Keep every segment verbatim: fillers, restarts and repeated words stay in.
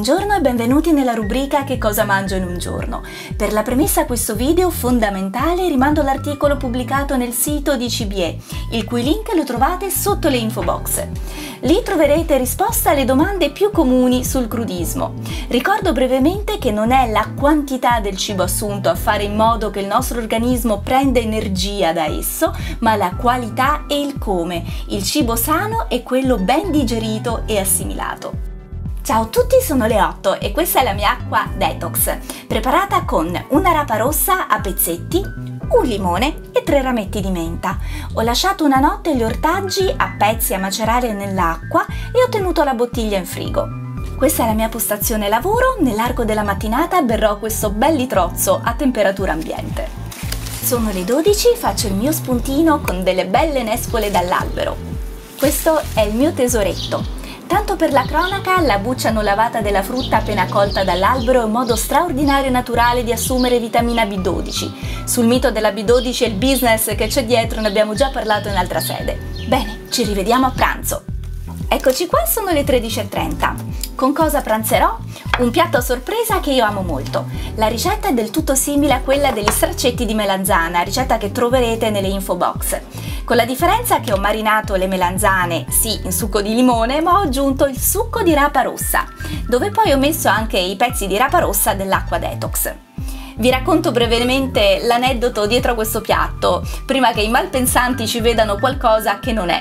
Buongiorno e benvenuti nella rubrica Che cosa mangio in un giorno. Per la premessa a questo video fondamentale rimando all'articolo pubblicato nel sito di C B E, il cui link lo trovate sotto le info box. Lì troverete risposta alle domande più comuni sul crudismo. Ricordo brevemente che non è la quantità del cibo assunto a fare in modo che il nostro organismo prenda energia da esso, ma la qualità e il come. Il cibo sano è quello ben digerito e assimilato. Ciao a tutti, sono le otto e questa è la mia acqua detox, preparata con una rapa rossa a pezzetti, un limone e tre rametti di menta. Ho lasciato una notte gli ortaggi a pezzi a macerare nell'acqua e ho tenuto la bottiglia in frigo. Questa è la mia postazione lavoro, nell'arco della mattinata berrò questo bel litrozzo a temperatura ambiente. Sono le dodici, faccio il mio spuntino con delle belle nespole dall'albero. Questo è il mio tesoretto. Tanto per la cronaca, la buccia non lavata della frutta appena colta dall'albero è un modo straordinario e naturale di assumere vitamina B dodici. Sul mito della B dodici e il business che c'è dietro ne abbiamo già parlato in altra sede. Bene, ci rivediamo a pranzo! Eccoci qua, sono le tredici e trenta. Con cosa pranzerò? Un piatto a sorpresa che io amo molto. La ricetta è del tutto simile a quella degli straccetti di melanzana, ricetta che troverete nelle info box. Con la differenza che ho marinato le melanzane, sì, in succo di limone, ma ho aggiunto il succo di rapa rossa, dove poi ho messo anche i pezzi di rapa rossa dell'acqua detox. Vi racconto brevemente l'aneddoto dietro a questo piatto, prima che i malpensanti ci vedano qualcosa che non è.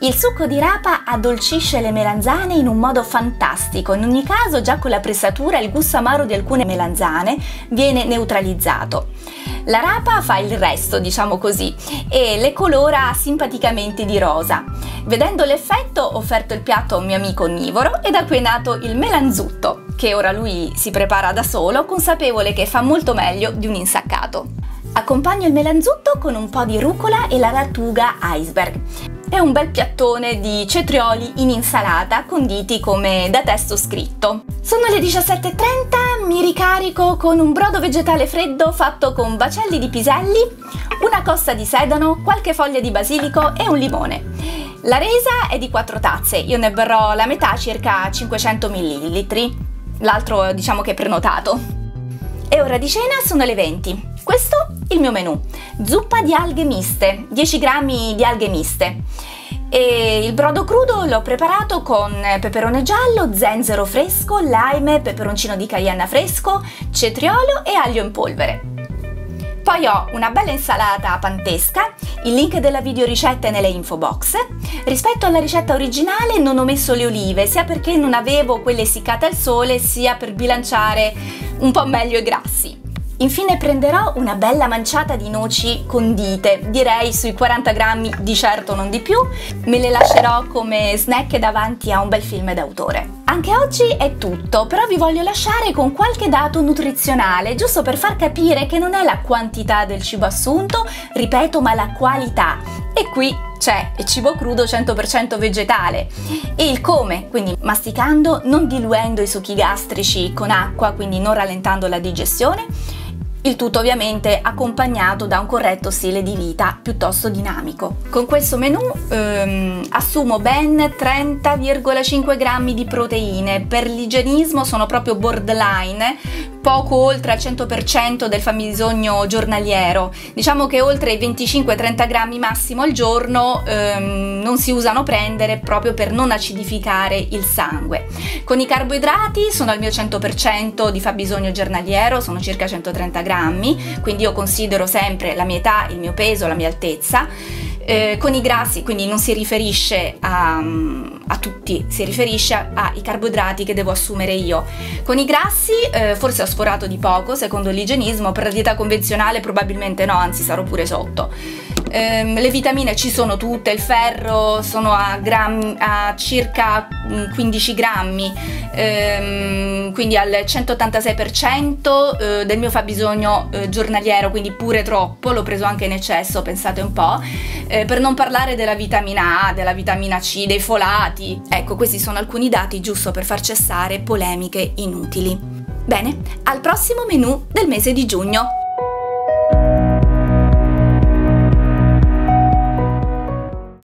Il succo di rapa addolcisce le melanzane in un modo fantastico, in ogni caso già con la pressatura il gusto amaro di alcune melanzane viene neutralizzato. La rapa fa il resto, diciamo così, e le colora simpaticamente di rosa. Vedendo l'effetto ho offerto il piatto a un mio amico onnivoro e da qui è nato il melanzutto, che ora lui si prepara da solo, consapevole che fa molto meglio di un insaccato. Accompagno il melanzutto con un po' di rucola e la lattuga iceberg. È un bel piattone di cetrioli in insalata conditi come da testo scritto. Sono le diciassette e trenta, mi ricarico con un brodo vegetale freddo fatto con bacelli di piselli, una costa di sedano, qualche foglia di basilico e un limone. La resa è di quattro tazze, io ne berrò la metà, circa cinquecento millilitri, l'altro diciamo che è prenotato. E ora di cena sono le venti. Questo è il mio menù. Zuppa di alghe miste, dieci grammi di alghe miste. E il brodo crudo l'ho preparato con peperone giallo, zenzero fresco, lime, peperoncino di cayenne fresco, cetriolo e aglio in polvere. Poi ho una bella insalata pantesca, il link della videoricetta è nelle info box. Rispetto alla ricetta originale non ho messo le olive, sia perché non avevo quelle essiccate al sole, sia per bilanciare un po' meglio i grassi. Infine prenderò una bella manciata di noci condite, direi sui quaranta grammi di certo non di più, me le lascerò come snack davanti a un bel film d'autore. Anche oggi è tutto, però vi voglio lasciare con qualche dato nutrizionale, giusto per far capire che non è la quantità del cibo assunto, ripeto, ma la qualità. E qui c'è il cibo crudo cento per cento vegetale e il come, quindi masticando, non diluendo i succhi gastrici con acqua, quindi non rallentando la digestione. Il tutto ovviamente accompagnato da un corretto stile di vita piuttosto dinamico. Con questo menù ehm, assumo ben trenta virgola cinque grammi di proteine, per l'igienismo sono proprio borderline, poco oltre al cento per cento del fabbisogno giornaliero. Diciamo che oltre i venticinque trenta grammi massimo al giorno ehm, non si usano prendere proprio per non acidificare il sangue. Con i carboidrati sono al mio cento per cento di fabbisogno giornaliero, sono circa centotrenta grammi. Quindi io considero sempre la mia età, il mio peso, la mia altezza. Eh, con i grassi, quindi non si riferisce a, a tutti, si riferisce ai carboidrati che devo assumere io. Con i grassi eh, forse ho sforato di poco, secondo l'igienismo, per la dieta convenzionale probabilmente no, anzi sarò pure sotto. Eh, le vitamine ci sono tutte, il ferro sono a, gram, a circa quindici grammi, ehm, quindi al centottantasei per cento eh, del mio fabbisogno eh, giornaliero, quindi pure troppo, l'ho preso anche in eccesso, pensate un po', eh, per non parlare della vitamina A, della vitamina C, dei folati. Ecco, questi sono alcuni dati giusto per far cessare polemiche inutili. Bene, al prossimo menù del mese di giugno!